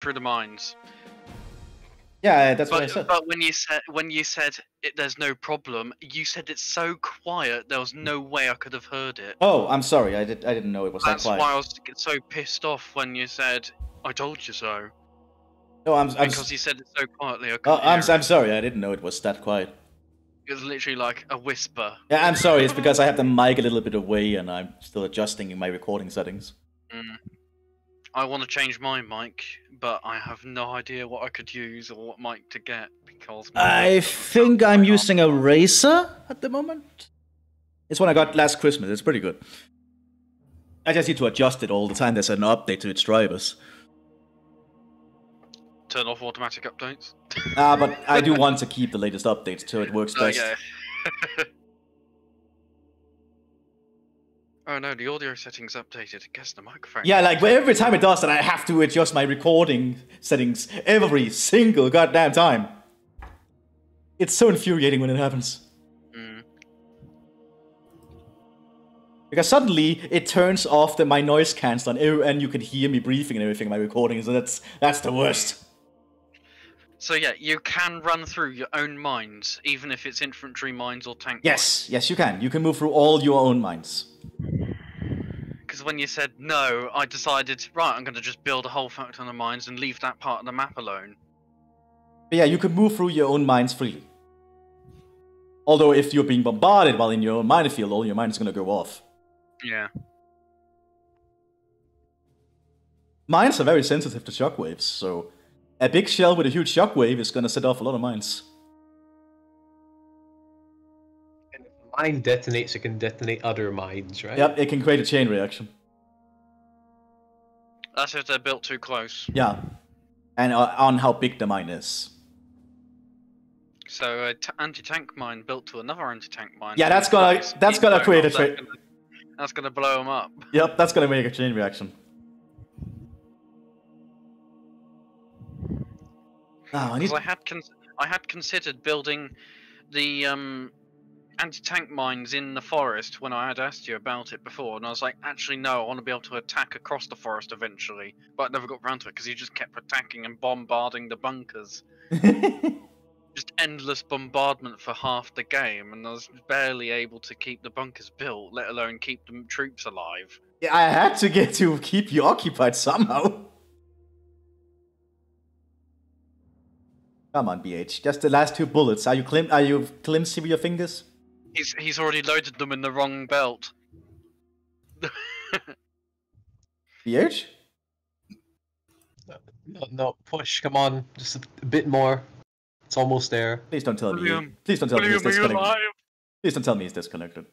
through the mines. Yeah, that's what I said. But when you said it, there's no problem, you said it's so quiet. There was no way I could have heard it. Oh, I'm sorry. I didn't know it was that quiet. That's why I was so pissed off when you said, "I told you so." No, because you said it so quietly. I'm sorry. I didn't know it was that quiet. It was literally like a whisper. Yeah, I'm sorry. It's because I have the mic a little bit away and I'm still adjusting in my recording settings. Mm. I want to change my mic, but I have no idea what I could use or what mic to get because... I think I'm using a Razer at the moment. It's one I got last Christmas. It's pretty good. I just need to adjust it all the time. There's an update to its drivers. Turn off automatic updates. Ah, but I do want to keep the latest updates till it works best. Yeah. Oh no, the audio settings updated. I guess the microphone. Yeah, like every time it does that, I have to adjust my recording settings every single goddamn time. It's so infuriating when it happens. Mm. Because suddenly it turns off my noise cancel and you can hear me breathing and everything in my recording, so that's the worst. So yeah, you can run through your own mines, even if it's infantry mines or tank mines. Yes, you can. You can move through all your own mines. Because when you said no, I decided, right, I'm going to just build a whole fuck ton of mines and leave that part of the map alone. But yeah, you can move through your own mines freely. Although if you're being bombarded while in your own minefield, all your mines is going to go off. Yeah. Mines are very sensitive to shockwaves, so... a big shell with a huge shockwave is going to set off a lot of mines. And if a mine detonates, it can detonate other mines, right? Yep, it can create a chain reaction. That's if they're built too close. Yeah. And on how big the mine is. So, anti-tank mine built to another anti-tank mine. Yeah, that's gonna create a chain... that's gonna blow them up. Yep, that's gonna make a chain reaction. Oh, I had considered building the anti-tank mines in the forest when I had asked you about it before, and I was like, actually no, I want to be able to attack across the forest eventually, but I never got around to it because you just kept attacking and bombarding the bunkers. Just endless bombardment for half the game, and I was barely able to keep the bunkers built, let alone keep the troops alive. Yeah, I had to get to keep you occupied somehow. Come on, BH. Just the last two bullets. Are you clumsy with your fingers? He's already loaded them in the wrong belt. BH? No, push. Come on, just a bit more. It's almost there. Please don't tell me. Please don't tell me he's disconnected. Please don't tell me he's disconnected.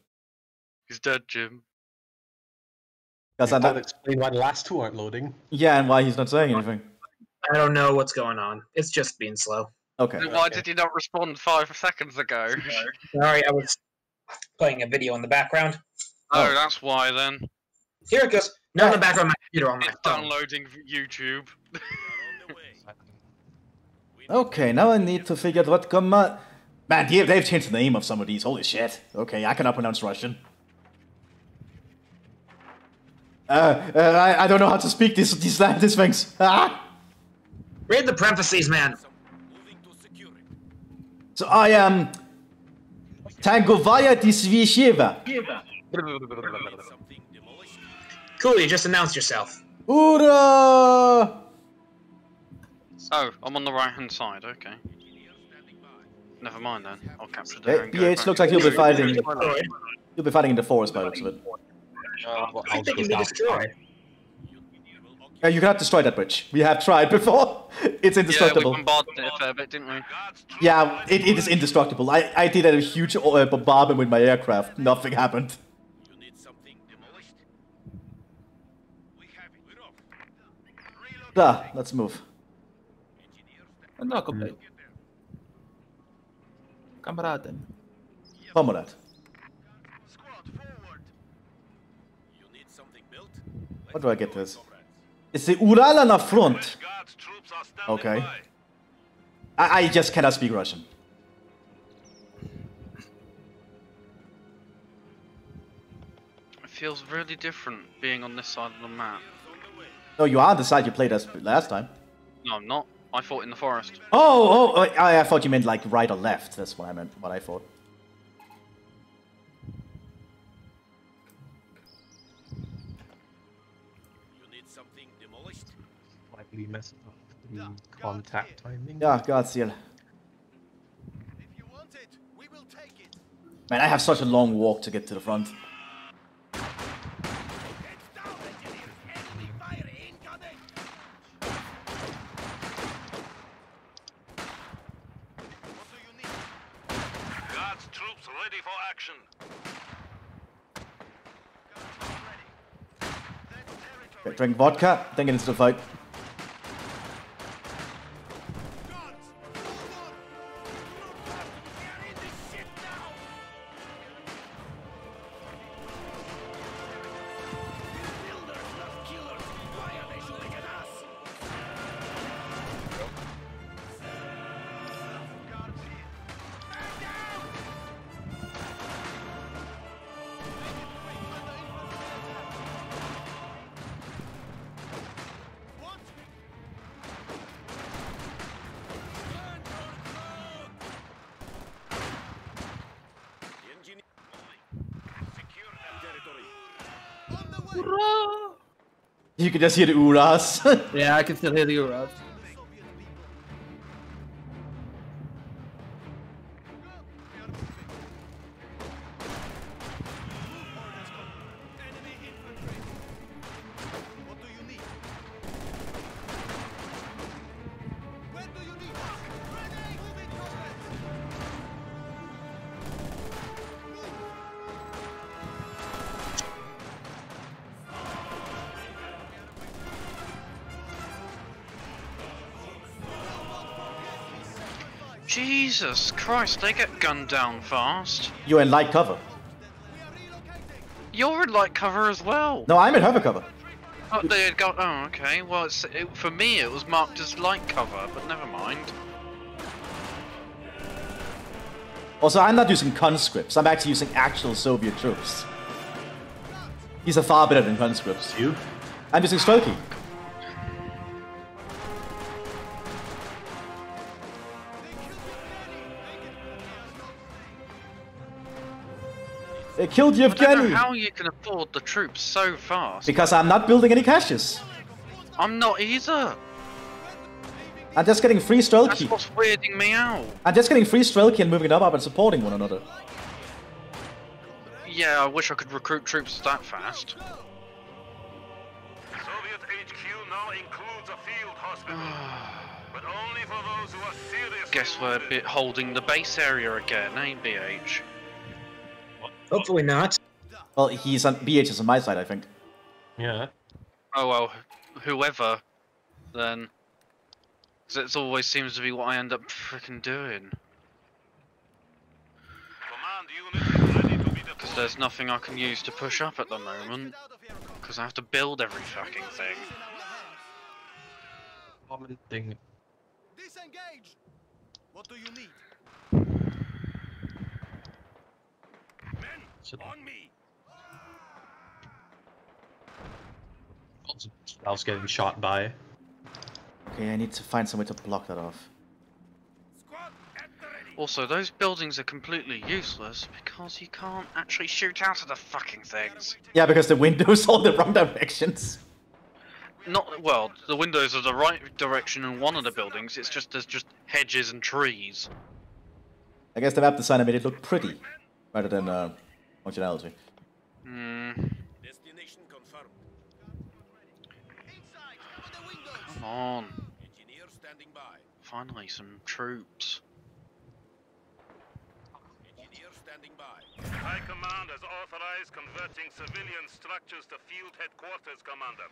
He's dead, Jim. That'll explain why the last two aren't loading. Yeah, and why he's not saying anything. I don't know what's going on. It's just being slow. Okay. Why did you not respond 5 seconds ago? Sorry, I was playing a video in the background. Oh, that's why then. Here it goes. Not in the background of my computer, on my phone. Downloading YouTube. Okay, now I need to figure out what command... Man, they've changed the name of some of these. Holy shit. Okay, I cannot pronounce Russian. I don't know how to speak these things. Ah! Read the parentheses, man. So I am Tangovaya Disvisheva. Cool, you just announced yourself. Ura! Oh, I'm on the right-hand side. Okay. Never mind then. I'll capture the BH. Looks like you'll be fighting. You'll be fighting in the forest by the looks of it. I think you'll be destroyed. You cannot destroy that bridge. We have tried before. It's indestructible. Yeah, we bombarded it a fair bit, didn't we? Yeah, it is indestructible. I did a huge bombardment with my aircraft. Nothing happened. You need something demolished? We have it. Let's move. Comrade. Squad forward. You need something built? How do I get this? It's the Urala na front. Okay. I just cannot speak Russian. It feels really different being on this side of the map. No, you are on the side you played as last time. No, I'm not. I fought in the forest. Oh, I thought you meant like right or left. That's what I meant. What I thought. We messed up the contact timing. Yeah, Godseal. If you want it, we will take it. Man, I have such a long walk to get to the front. God's troops ready for action. Drink vodka, then get into the fight. You can just hear the ooras. Yeah, I can still hear the ooras. Jesus Christ, they get gunned down fast. You're in light cover. You're in light cover as well. No, I'm in hover cover. Oh, they had got. Oh, okay. Well, for me, it was marked as light cover, but never mind. Also, I'm not using conscripts. I'm actually using actual Soviet troops. These are far better than conscripts. You? I'm using Strelki. They killed Yevgeny! I don't know how you can afford the troops so fast. Because I'm not building any caches. I'm not either. I'm just getting free Strelki. That's what's weirding me out. I'm just getting free Strelki and moving it up and supporting one another. Yeah, I wish I could recruit troops that fast. Soviet HQ now includes a field hospital. But only for those who are serious. Guess we're a bit holding the base area again, eh, BH? Hopefully not. Well, he's on BH is on my side, I think. Yeah. Oh well, whoever, then. Because it always seems to be what I end up freaking doing. Because there's nothing I can use to push up at the moment. Because I have to build every fucking thing. Common thing. Disengage. What do you need? On me. I was getting shot by. Okay, I need to find somewhere to block that off. Also, those buildings are completely useless because you can't actually shoot out of the fucking things. Yeah, because the windows are the wrong directions. Not well. The windows are the right direction in one of the buildings. It's just there's just hedges and trees. I guess the map designer made it look pretty, rather than functionality. Destination confirmed. Inside, over the windows. Come on. Engineer standing by. Finally, some troops. Engineer standing by. High Command has authorized converting civilian structures to field headquarters, Commander.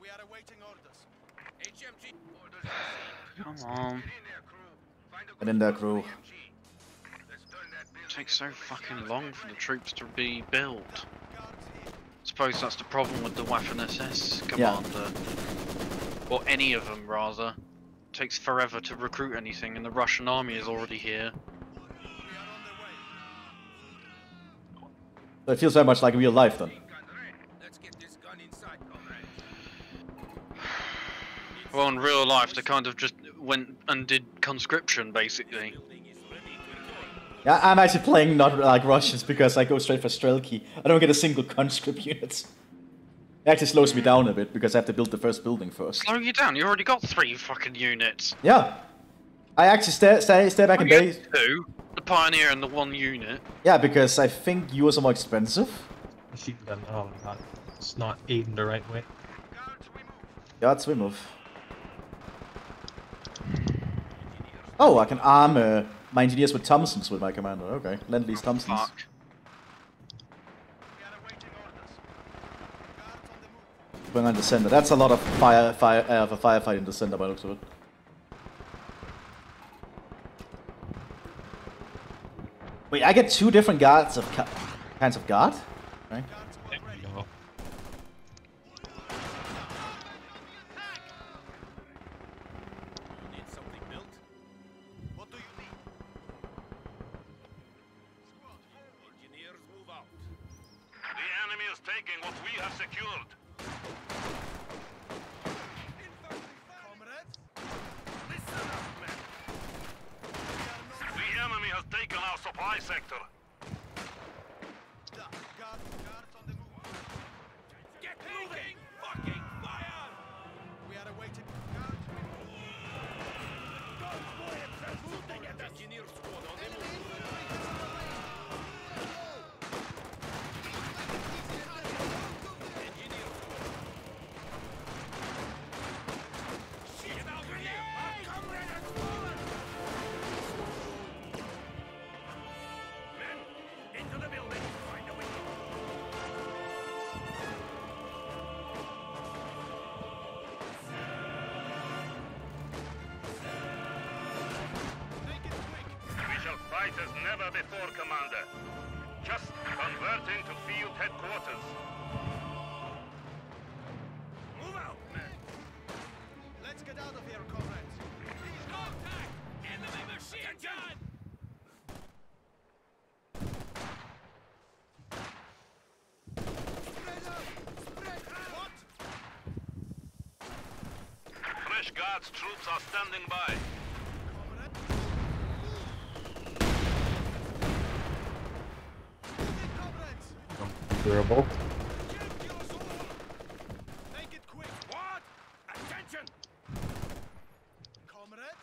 We are awaiting orders. HMG orders. Come on. Get in there, crew. It takes so fucking long for the troops to be built. Suppose that's the problem with the Waffen-SS commander. Yeah. Or any of them, rather. It takes forever to recruit anything, and the Russian army is already here. So it feels very much like real life, then. Let's get this gun inside, comrade. Well, in real life, they kind of just went and did conscription, basically. Yeah, I'm actually playing not like Russians because I go straight for Strelki. I don't get a single conscript unit. It actually slows me down a bit because I have to build the first building first. Slow you down? You already got 3 fucking units. Yeah. I actually stay back and base. 2, the Pioneer and the 1 unit. Yeah, because I think yours are more expensive. Machine gun, oh my god. It's not aiding the right way. Guards, we move. Oh, I can arm my engineers with Thompsons with my commander. Okay, Lend-Lease Thompsons. Fuck. Bring on the center. That's a lot of firefight in the center by the looks of it. Wait, I get 2 different guards of kinds of guard? Right? As never before, Commander. Just converting to field headquarters. Move out, men. Let's get out of here, comrades. Please go attack. Enemy machine gun. Spread out. Spread out. What? Fresh Guards troops are standing by. Durable. Make it quick. What? Attention. Comrade.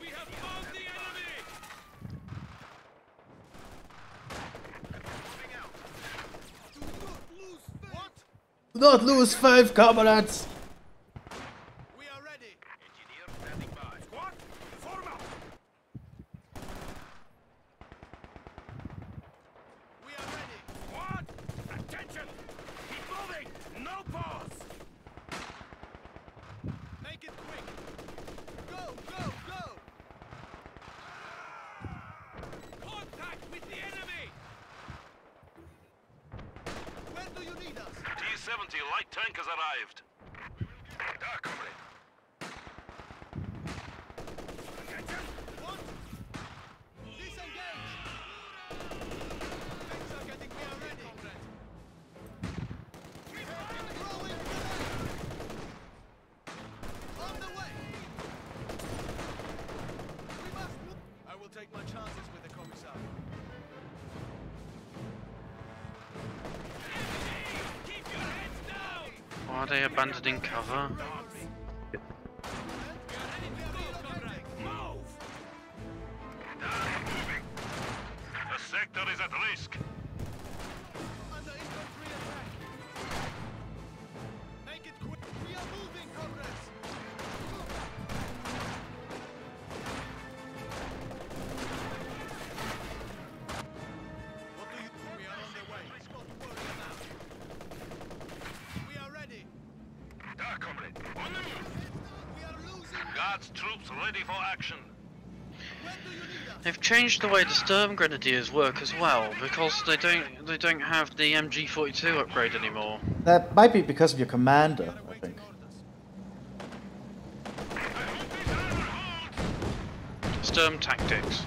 We have bombed the enemy. Moving out. Do not lose five. What? Do not lose 5 comrades. We are ready. Engineer standing by. Squad, form up. T-70 light tank has arrived. Dark on it. What? Disengage! Things are getting ready. We have been growing. On the way! We must move. I will take my chances with the Commissar. Why are they abandoning cover? The sector is at risk. They've changed the way the Sturm Grenadiers work as well, because they don't have the MG42 upgrade anymore. That might be because of your commander, I think. Sturm tactics.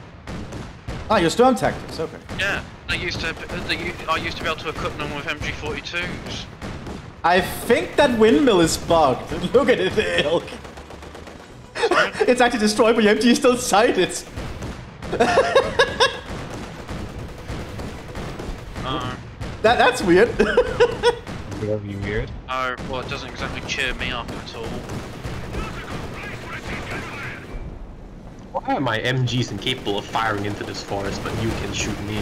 Ah, your Sturm tactics. Okay. Yeah, I used to be able to equip them with MG42s. I think that windmill is bugged. Look at it, the elk. It's actually destroyed, but your MG is still sighted. That's weird. Really weird. Oh, well, it doesn't exactly cheer me up at all. Why are my MGs incapable of firing into this forest, but you can shoot me?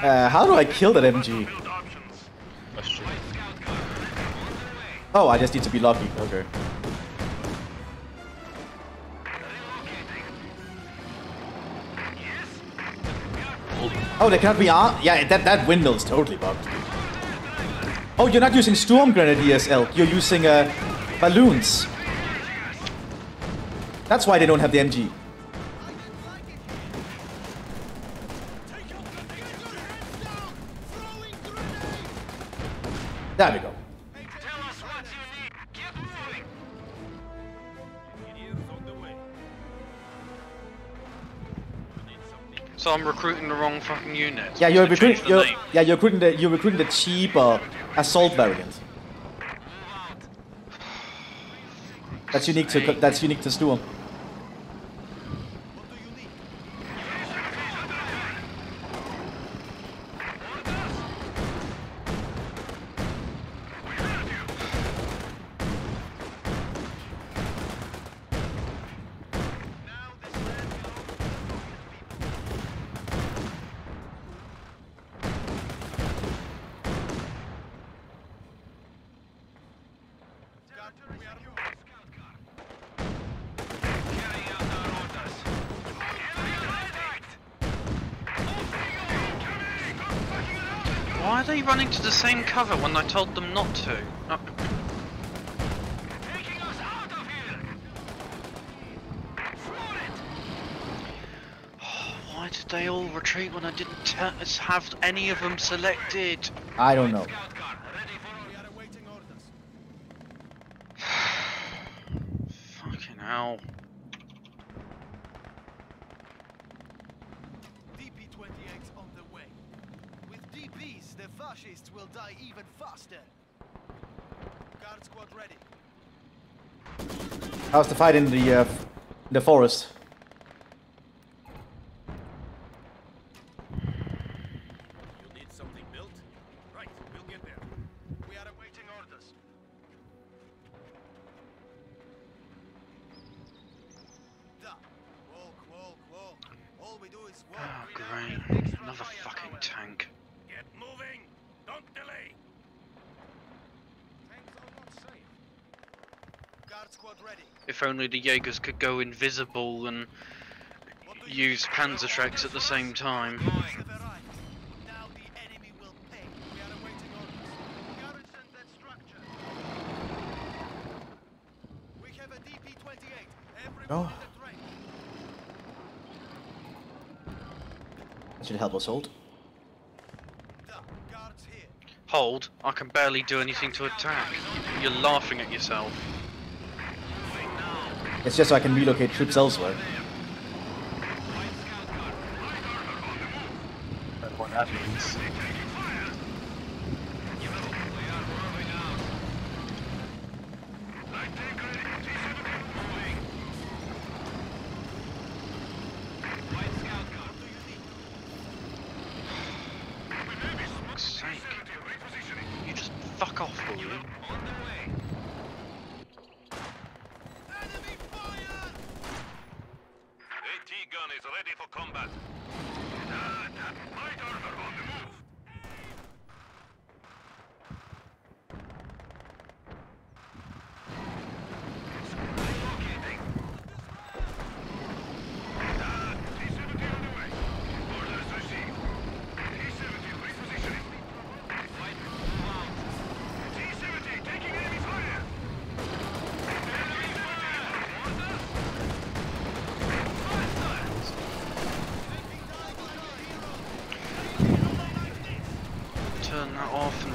How do I kill that MG? Oh, I just need to be lucky. Okay. Oh, they cannot be armed? Yeah, that windmill is totally bugged. Oh, you're not using Sturm Grenadiers, Elk. You're using balloons. That's why they don't have the MG. There we go. So I'm recruiting the wrong fucking unit. Yeah, you're recruiting the cheaper assault variant. That's unique to Sturm. Why are they running to the same cover when I told them not to? Oh. Taking us out of here. Oh, why did they all retreat when I didn't have any of them selected? I don't know. Fucking hell. Fascists will die even faster. Guard squad ready. How's the fight in the forest? You need something built? Right, we'll get there. We are awaiting orders. Walk, walk, walk. All we do is walk. Oh, great. Another fucking tank. Get moving. Don't delay! Tanks are not safe. Guard squad ready. If only the Jaegers could go invisible and use Panzertreks at the same time. Now the enemy will pay. We are awaiting orders. Garrison that structure. We have a DP-28. Everyone in the train. That should help us hold. Hold, I can barely do anything to attack. You're laughing at yourself. It's just so I can relocate troops elsewhere. That's what that means.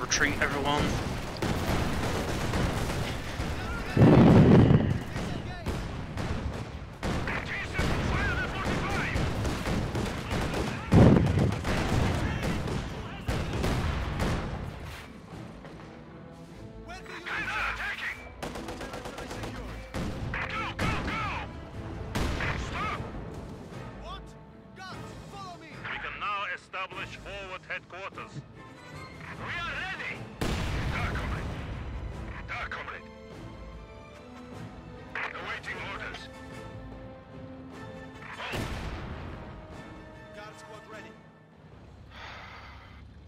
Treat everyone. establish forward headquarters. We are ready! Da, comrade! Da, comrade! Awaiting orders. Hold. Guard squad ready.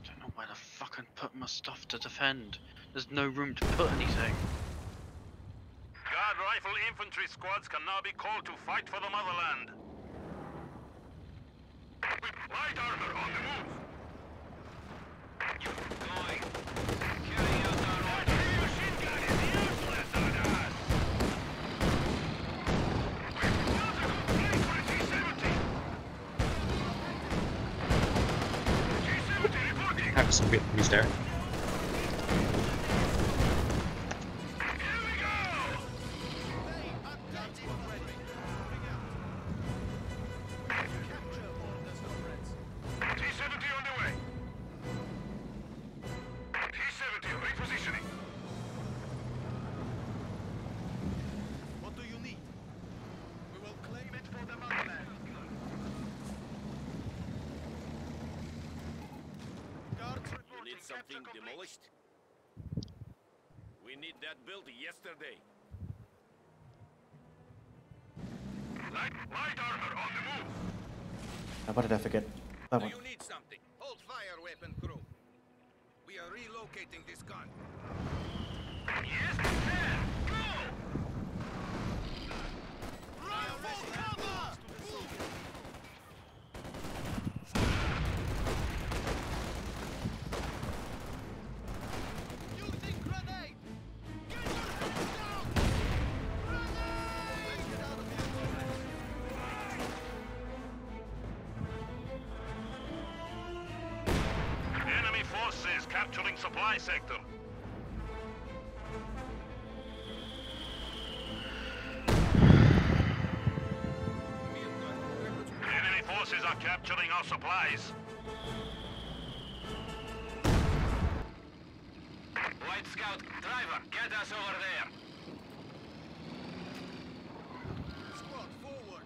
Don't know where the fuck I'm putting my stuff to defend. There's no room to put anything. Guard rifle infantry squads can now be called to fight for the motherland. With light armor on the move. You're going. Carry out our order. The machine gun is useless on us. We've got to complete for a T-70. T-70 reporting. Have some good news there. Yesterday. Light armor on the move. Now, what did I forget? That one. Do you need something? Hold fire, weapon crew. We are relocating this gun. Yes, sir. Go! Run for cover! Capturing supply sector. Enemy forces are capturing our supplies. White Scout, driver, get us over there. Squad, forward.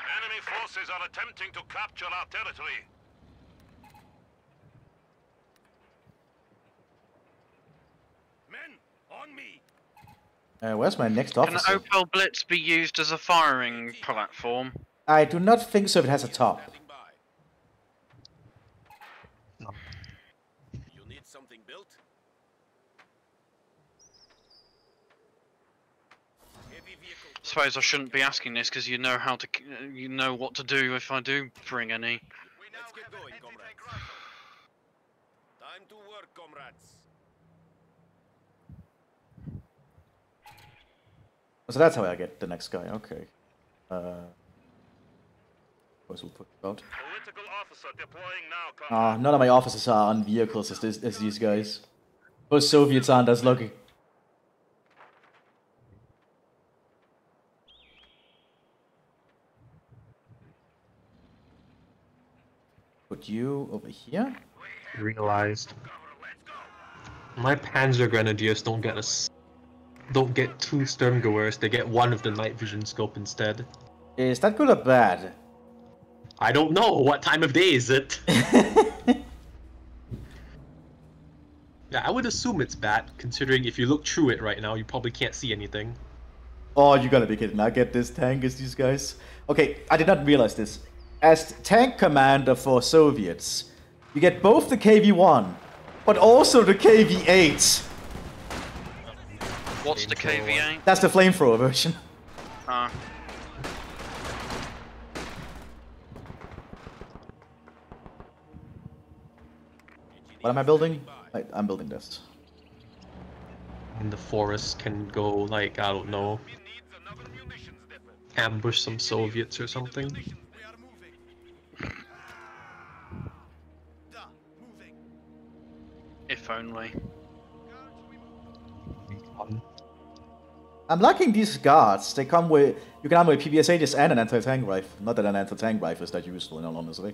Enemy forces are attempting to capture our territory. Where's my next officer? Can Opel Blitz be used as a firing platform? I do not think so if it has a top. No. You need something built? Suppose I shouldn't be asking this because you know how to, you know what to do if I do bring any. We now have going, comrades. Time to work, comrades. So that's how I get the next guy, okay. We'll put out. Political officer deploying now, comrade. None of my officers are on vehicles as these guys. Both Soviets aren't, that's lucky. Put you over here? Realized. My Panzer Grenadiers don't get two Sturmgoers, they get one of the night vision scope instead. Is that good or bad? I don't know, what time of day is it? Yeah, I would assume it's bad, considering if you look through it right now, you probably can't see anything. Oh, you gotta be kidding, I get this tank as these guys. Okay, I did not realize this. As tank commander for Soviets, you get both the KV-1, but also the KV-8. What's the KV-8? That's the flamethrower version. Ah. What am I building? I'm building this. In the forest can go, like, I don't know, ambush some Soviets or something. If only. I'm liking these guards. They come with, you can have with PBS-80s and an anti-tank rifle. Not that an anti-tank rifle is that useful in all honesty.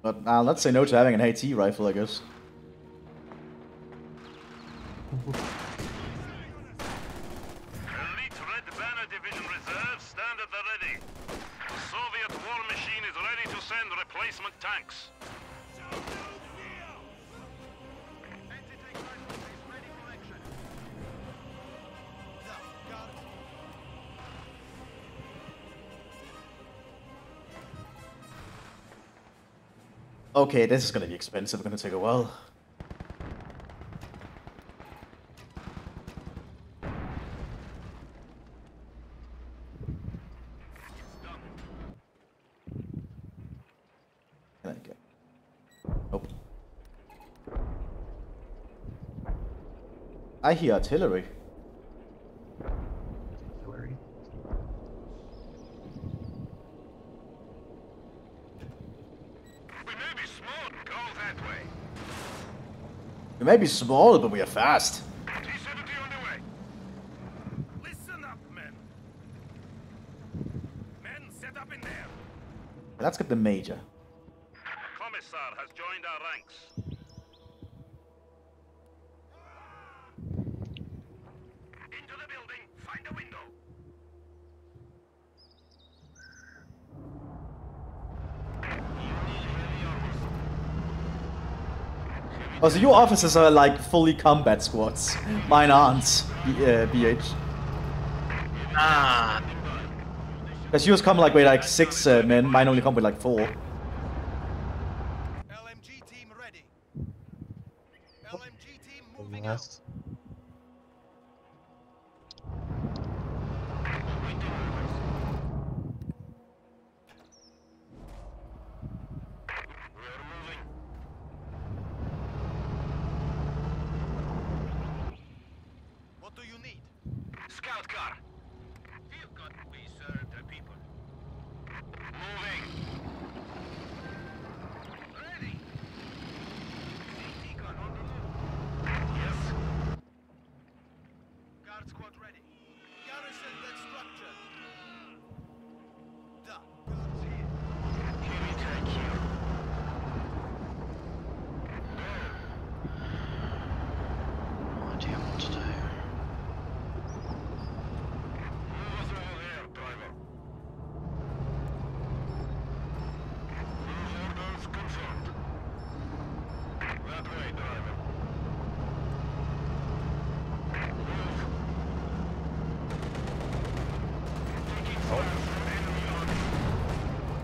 But I'll not say no to having an AT rifle, I guess. Elite Red Banner Division reserves stand at the ready. Soviet war machine is ready to send replacements. replacement tanks. Okay, this is going to be expensive. It's going to take a while. I hear artillery. We may be small, but we are fast. T-70 on the way. Listen up, men. Men, set up in there. Let's get the major. Commissar has joined our ranks. Oh, so your officers are like fully combat squads. Mine aren't, BH. Ah. Because yours come like with like 6 men, mine only come with like 4. LMG team ready. LMG team moving out.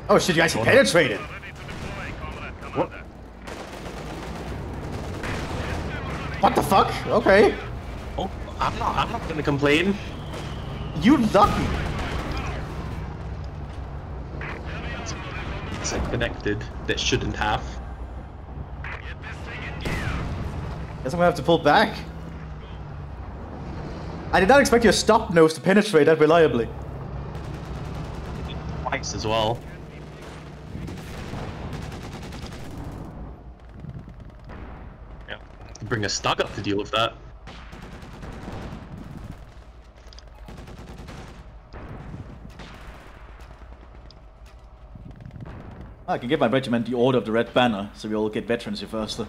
Oh shit, you actually penetrated! What? What the fuck? Okay. Oh, I'm not gonna complain. You lucky! It's connected. That shouldn't have. Guess I'm gonna have to pull back. I did not expect your stop nose to penetrate that reliably. Twice as well. Bring a stock up to deal with that. I can give my regiment the order of the red banner, so we all get veterans here first. Hey,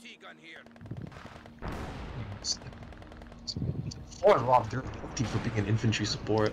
T-gun here. Or Rob, they're guilty for being an infantry support.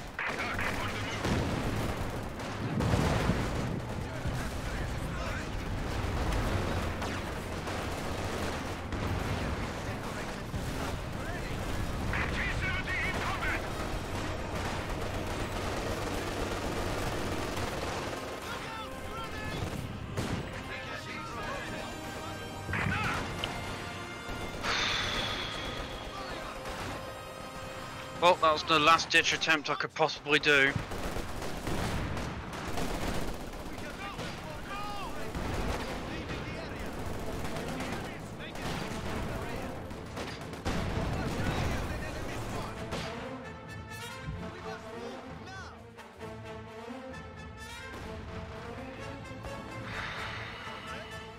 Well, that was the last-ditch attempt I could possibly do.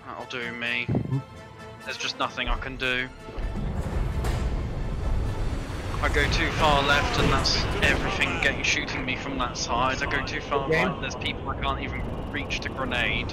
That'll do me. There's just nothing I can do. I go too far left and that's everything getting shooting me from that side. I go too far right, there's people I can't even reach to grenade.